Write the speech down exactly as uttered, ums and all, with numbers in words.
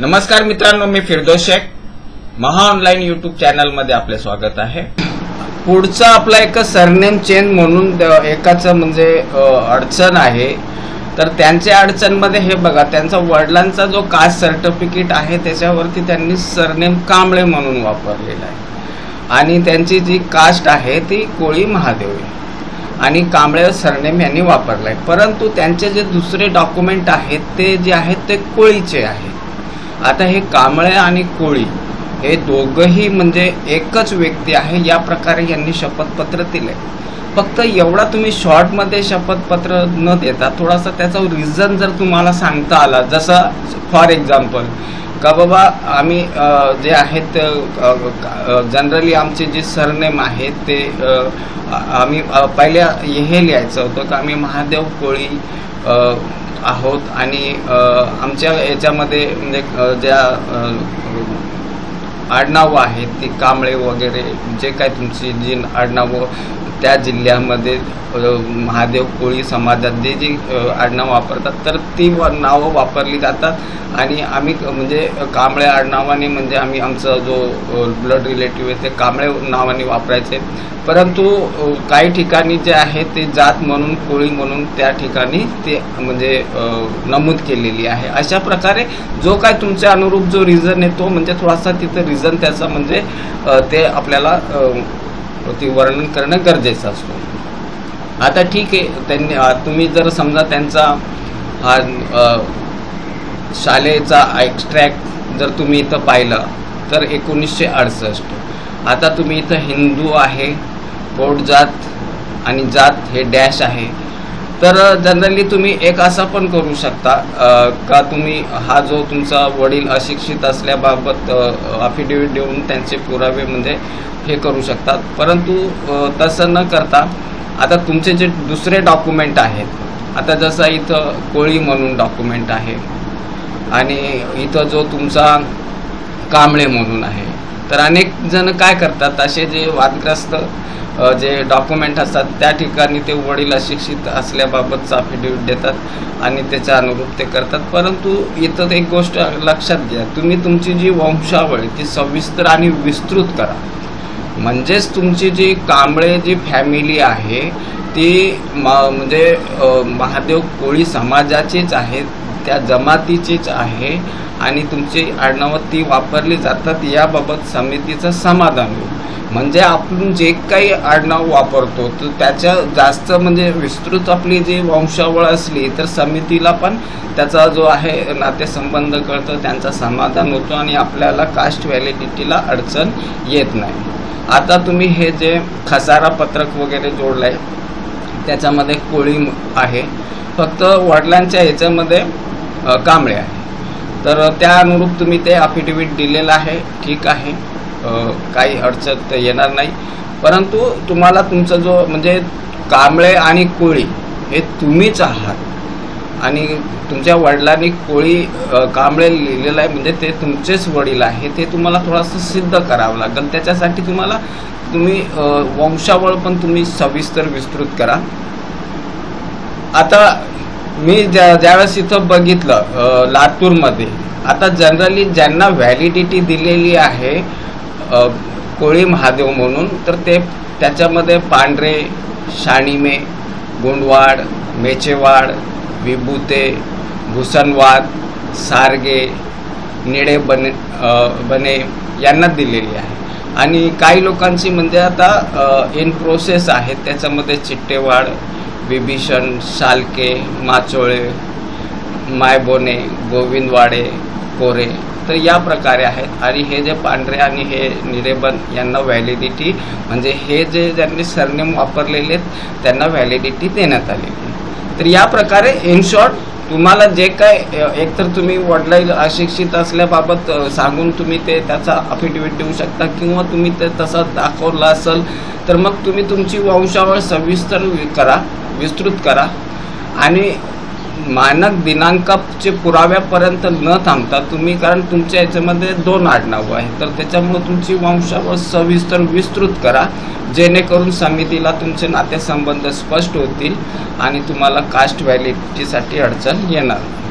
नमस्कार मित्रांनो, मी फिरदोस शेख, महा ऑनलाइन यूट्यूब चॅनल मध्ये आपले स्वागत आहे। पुढचा आपला एक सरनेम चेंज म्हणून एकाच म्हणजे अडचण आहे, तर त्यांच्या अडचण मध्ये हे बघा, त्यांचा वडिलांचा जो कास्ट सर्टिफिकेट आहे त्याच्यावरती त्यांनी सरनेम कांबळे म्हणून वापरलेला आहे आणि त्यांची जी कास्ट आहे ती कोळी महादेव आहे आणि कांबळे सरनेम यांनी वापरलाय। परंतु त्यांचे जे दुसरे डॉक्युमेंट आहेत ते जे आहेत ते कोळीचे आहेत। आता हे कांबळे आणि कोळी हे दोघंही म्हणजे एकच व्यक्ती आहे या प्रकारे यांनी शपथपत्र दिले। फक्त एवढा तुम्ही शॉर्ट मध्ये शपथपत्र न देता थोडासा त्याचा रिझन जर तुम्हाला सांगता आला, जसं फॉर एक्झाम्पल का बाबा आम्ही जे आहेत जनरली आमचे जे सरनेम आहेत ते आम्ही पहिले हे लिहायचं होतं का आम्ही महादेव कोळी आहोत आणि आमच्या याच्यामध्ये म्हणजे ज्या आडनावं आहेत ती कांबळे वगैरे जे काय तुमची जी आडनावं त्या जिल्ह्यामध्ये महादेव कोळी समाजात जे जी आडनावं वापरतात तर ती नावं वापरली जातात आणि आम्ही म्हणजे कांबळे आडनावाने म्हणजे आम्ही आमचा जो ब्लड रिलेटिव्ह आहे ते कांबळे नावाने वापरायचे। परंतु काही ठिकाणी जे आहे ते जात म्हणून कोळी म्हणून त्या ठिकाणी ते म्हणजे नमूद केलेली आहे। अशा प्रकारे जो काय तुमच्या अनुरूप जो रिझन आहे तो म्हणजे थोडासा तिथं रिझन त्याचा म्हणजे ते आपल्याला ती वर्णन करणं गरजेचं असतं। आता ठीक आहे, त्यांनी तुम्ही जर समजा त्यांचा हा शाळेचा एक्स्ट्रॅक्ट जर तुम्ही इथं पाहिलं तर एकोणीसशे अडुसष्ट। आता तुम्ही इथं हिंदू आहे, पोट जात आणि जात हे डॅश आहे, तर जनरली तुम्ही एक असा पण करू शकता का तुम्ही हा जो तुमचा वडील अशिक्षित असल्याबाबत अफिडेविट देऊन त्यांचे पुरावे म्हणजे हे करू शकतात। परंतु तसं न करता आता तुमचे जे दुसरे डॉक्युमेंट आहेत, आता जसं इथं कोळी म्हणून डॉक्युमेंट आहे आणि इथं जो तुमचा कांबळे म्हणून आहे, तर अनेक जण काय करतात असे जे वादग्रस्त जे डॉक्युमेंट असतात त्या ठिकाणी ते वडील अशिक्षित असल्याबाबतचा अफिडेविट देतात आणि त्याच्या अनुरूप ते करतात। परंतु इथं एक गोष्ट लक्षात घ्या, तुम्ही तुमची जी वंशावळी ती सविस्तर आणि विस्तृत करा, म्हणजेच तुमची जी कांबळे जी फॅमिली आहे ती म्हणजे महादेव कोळी समाजाचीच आहे, त्या जमातीचीच आहे आणि तुमची आडनावं ती वापरली जातात, याबाबत समितीचं समाधान होईल। म्हणजे आपण जे काही आडनाव वापरतो तर त्याच्या जास्त म्हणजे विस्तृत आपली जी वंशावळ असली तर समितीला पण त्याचा जो आहे नातेसंबंध कळतो, त्यांचा समाधान होतो आणि आपल्याला कास्ट व्हॅलिडिटीला अडचण येत नाही। आता तुम्ही हे जे खसारा पत्रक वगैरे जोडलं आहे त्याच्यामध्ये कोळी आहे, फक्त वडिलांच्या ह्याच्यामध्ये कांबळे आहे, तर त्या अनुरूप तुम्ही ते अफिडेविट दिलेलं आहे, ठीक आहे, काही अडचण येणार नाही। परंतु तुम्हाला तुमचा जो म्हणजे कांबळे आणि कोळी हे तुम्हीच आहात आणि तुमच्या वडिलांनी कोळी कांबळे लिहिलेलं आहे म्हणजे ते तुमचेच वडील आहे, ते तुम्हाला थोडंसं सिद्ध करावं लागेल। त्याच्यासाठी तुम्हाला तुम्ही वंशावळ पण तुम्ही सविस्तर विस्तृत करा। आता मी ज्या ज्यावेळेस इथं बघितलं लातूरमध्ये, आता जनरली ज्यांना व्हॅलिडिटी दिलेली आहे कोळी महादेव म्हणून तर ते त्याच्यामध्ये पांढरे, शाणिमे, गोंडवाड, मेचेवाड, विभूते, भूषणवाड, सारगे, निळे बने बने यांना दिलेली आहे आणि काही लोकांची म्हणजे आता इन प्रोसेस आहेत त्याच्यामध्ये चिट्टेवाड, विभीषण, शालके, माचोळे, मायबोने, गोविंदवाडे, कोरे, तर या प्रकारे आहेत। आणि हे जे पांढरे आणि हे निरेबन यांना व्हॅलिडिटी म्हणजे हे जे ज्यांनी सरनेम वापरलेले आहेत त्यांना व्हॅलिडिटी देण्यात आलेली। तर या प्रकारे इन शॉर्ट तुम्हाला जे काय एकतर तुम्ही वडील अशिक्षित असल्याबाबत सांगून तुम्ही ते त्याचा अफिडेविट देऊ शकता किंवा तुम्ही ते तसा दाखवला असेल तर मग तुम्ही तुमची वंशावळ सविस्तर करा, विस्तृत करा आणि मानक दिनांकाचे पुराव्यापर्यंत न थांबता तुम्ही, कारण तुमच्या याच्यामध्ये दोन आडनावं आहे तर त्याच्यामुळे तुमची वंशावळ सविस्तर विस्तृत करा, जेणेकरून समितीला तुमचे नातेसंबंध स्पष्ट होतील आणि तुम्हाला कास्ट व्हॅलिडिटीसाठी अडचण येणार नाही।